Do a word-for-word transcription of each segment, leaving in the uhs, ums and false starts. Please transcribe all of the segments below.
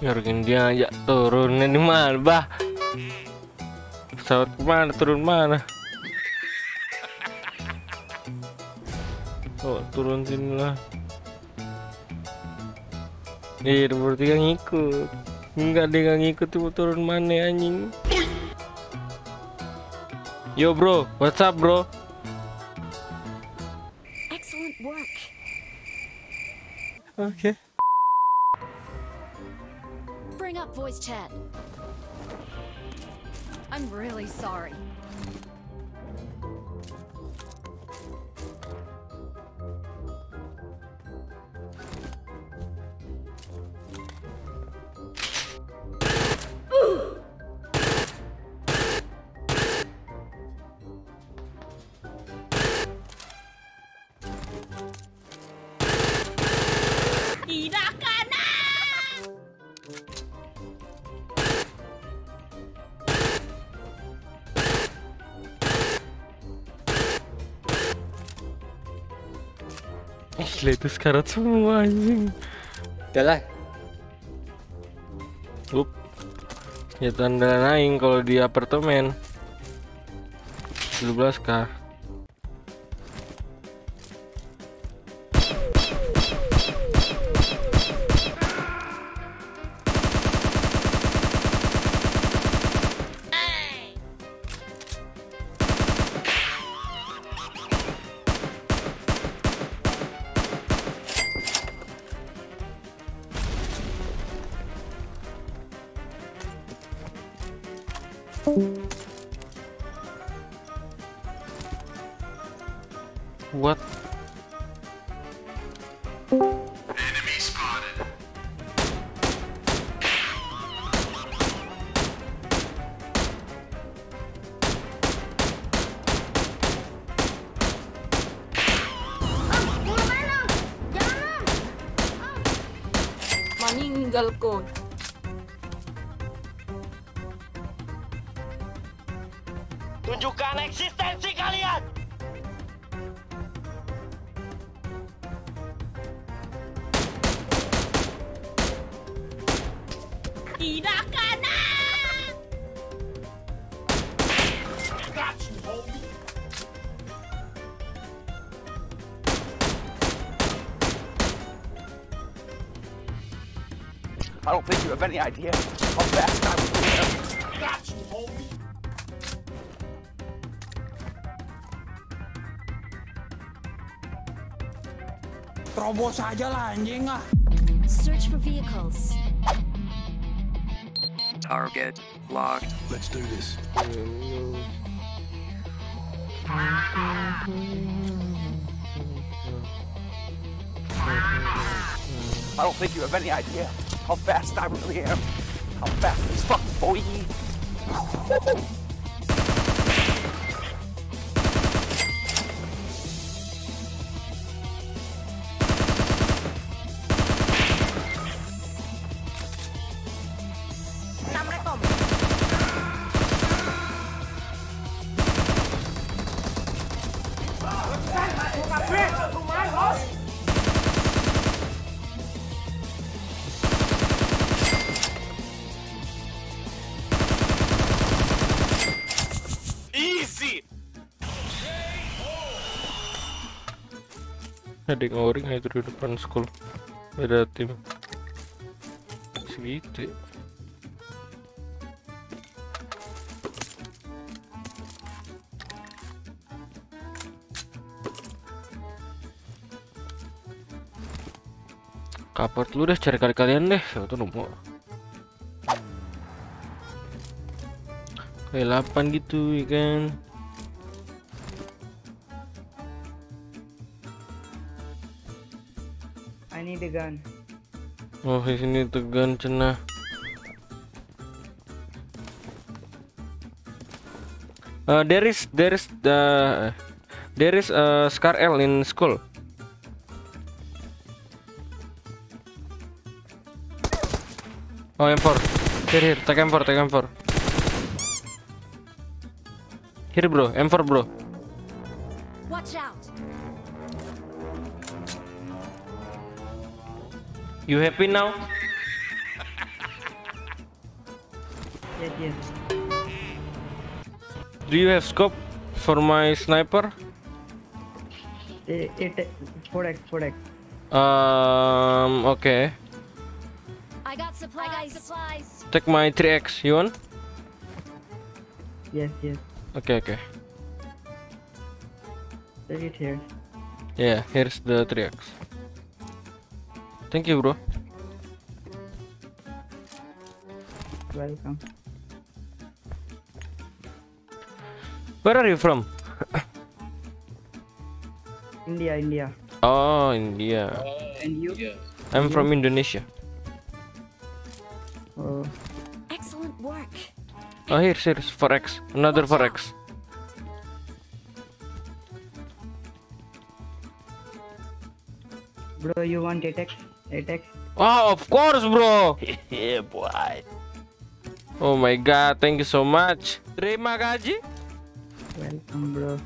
Jorgen dia ya turunnya di mana, bah? Pesawat kemana, turun mana? Oh, turun sini lah. Ih, bertiga ngikut. Enggak, dia nggak ngikut, tiba turun mana anjing? Yo bro, what's up bro? Excellent work. Okay. Bring up voice chat. I'm really sorry. Gila, itu sekarat semua anjing. Udahlah. Up. Ya tanda naik kalau di apartemen. dua belas K. What? Enemy spotted. Maninggal ko. Tunjukkan eksistensi kalian. Tidak kena. I don't think you have any idea how fast I was going. Got you, homie. Robos aja lah anjing ah. Search for vehicles. Target locked. Let's do this. I don't think you have any idea how fast I really am. How fast as fuck, boy. Ada ngoring itu di depan sekolah, beda tim segitu. Kaport lu deh, cari kali kalian deh, siapa tuh nomor kayak delapan gitu ya kan. I need a gun. Oh, he's need the gun, Chenna. Uh, there is, there is the, there is a Scar L in school. Oh, M four. Here, here. Take M four. Take M four. Here, bro. M four, bro. Watch out. You happy now? Yeah, yes. Do you have scope for my sniper? It four X four X. Um. Okay. I got supplies. Take my three X. You want? Yes. Yes. Okay. Okay. Take it here. Yeah. Here's the three X. Thank you, bro. Welcome. Where are you from? India, India. Oh, India. Uh, and you? Yeah. I'm India? From Indonesia. Oh. Excellent work. Oh, here, here, four X. Another four X. Bro, you want eight X? eight X? Oh, of course, bro. Yeah, boy. Oh my god, thank you so much. Terima kasih. Welcome, bro.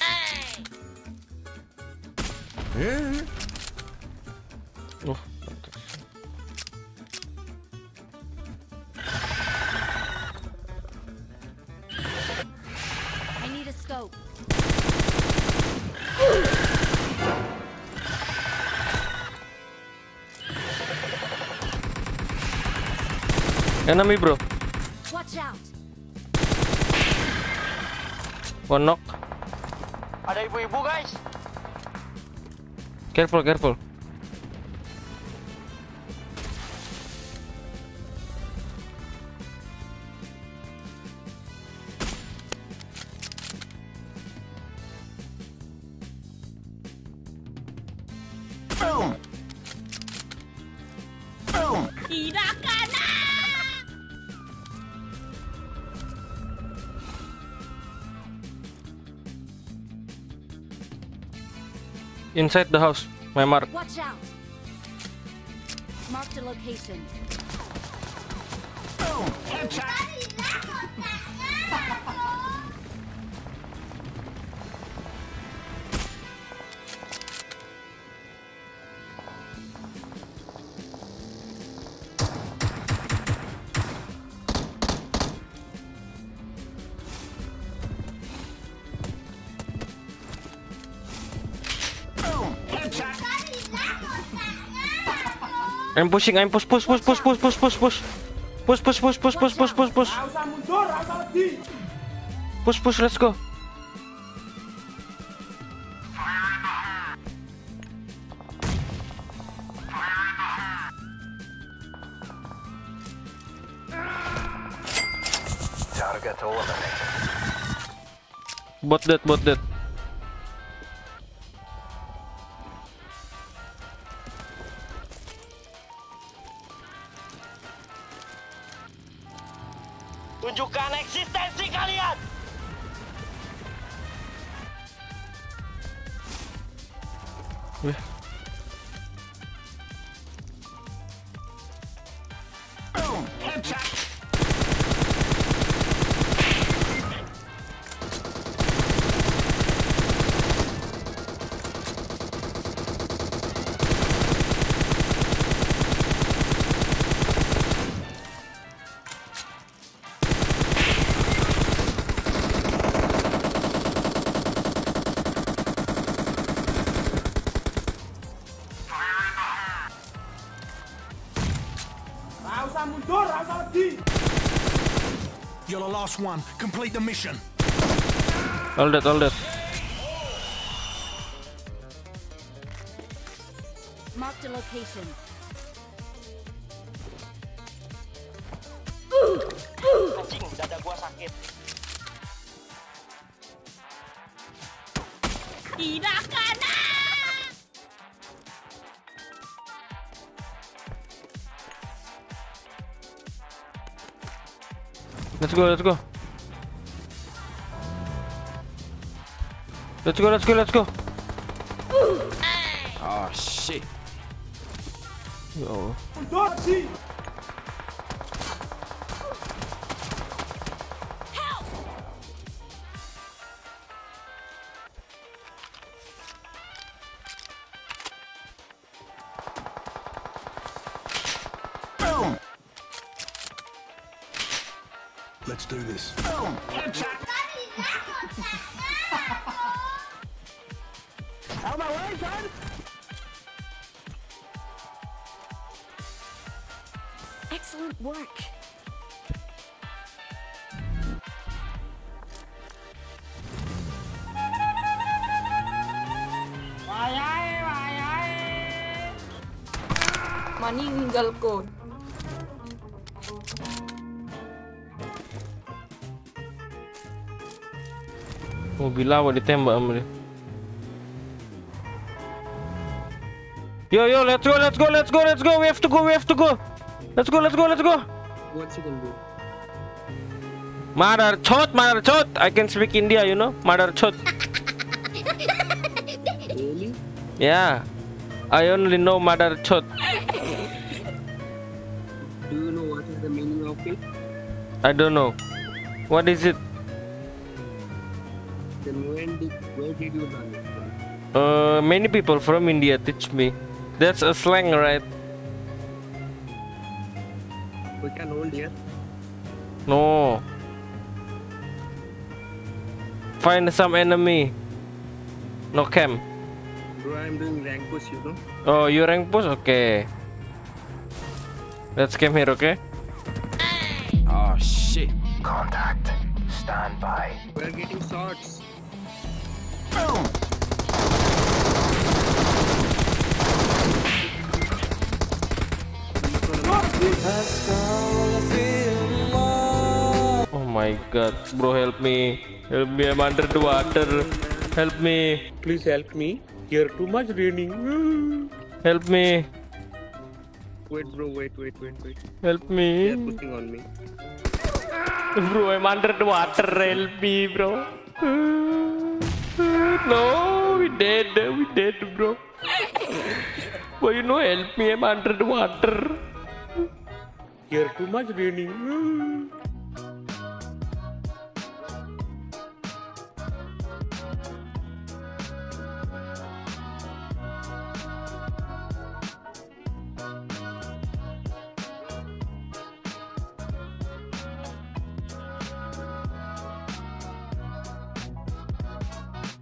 Hey. Yeah. Oh. I need a scope. Enemy, bro. Watch out. One knock. Ada ibu-ibu, guys. Careful, careful. Boom. Boom. Inside the house, my mark. Watch out. Mark the location. Boom! I'm pushing, I'm push, push, push, push, push, push, push, push, push, push, push, push, push, push, push, push. Push, push, let's go. Bot that, bot that. Tunjukkan eksistensi kalian. Wih. Boom, headshot. You're the last one. Complete the mission. All that, all that. Mark the location. Anjing, dada gua sakit. Tidak kena. Let's go, let's go. Let's go, let's go, let's go. Oh shit. Yo. Help. Let's do this. Out of my way, son! Excellent work. Maninggal ko. Mobil awak ditembak sama dia. Yo yo, let's go, let's go, let's go, let's go. We have to go, we have to go. Let's go, let's go, let's go. What's he gonna do? Madar chot, madar chot. I can speak India, you know. Madar chot. Really? Yeah. I only know madar chot. Do you know what is the meaning of it? I don't know. What is it? Then when did, where did you learn it from? Uh, many people from India teach me. That's a slang, right? We can hold here. No. Find some enemy. No camp. Bro, I'm doing rank push, you know. Oh, you rank push? Okay. Let's come here, okay? Oh shit. Contact. Stand by. We're getting shots. Boom. Oh my god, bro, help me. Help me, I'm under the water. Help me. Please help me. Here too much raining. Help me. Wait, bro, wait, wait, wait, wait. Help me. They are pushing on me. Bro, I'm under the water. Help me, bro. No, we dead. We dead, bro. Well, you know, help me. I'm under the water. Here too much raining.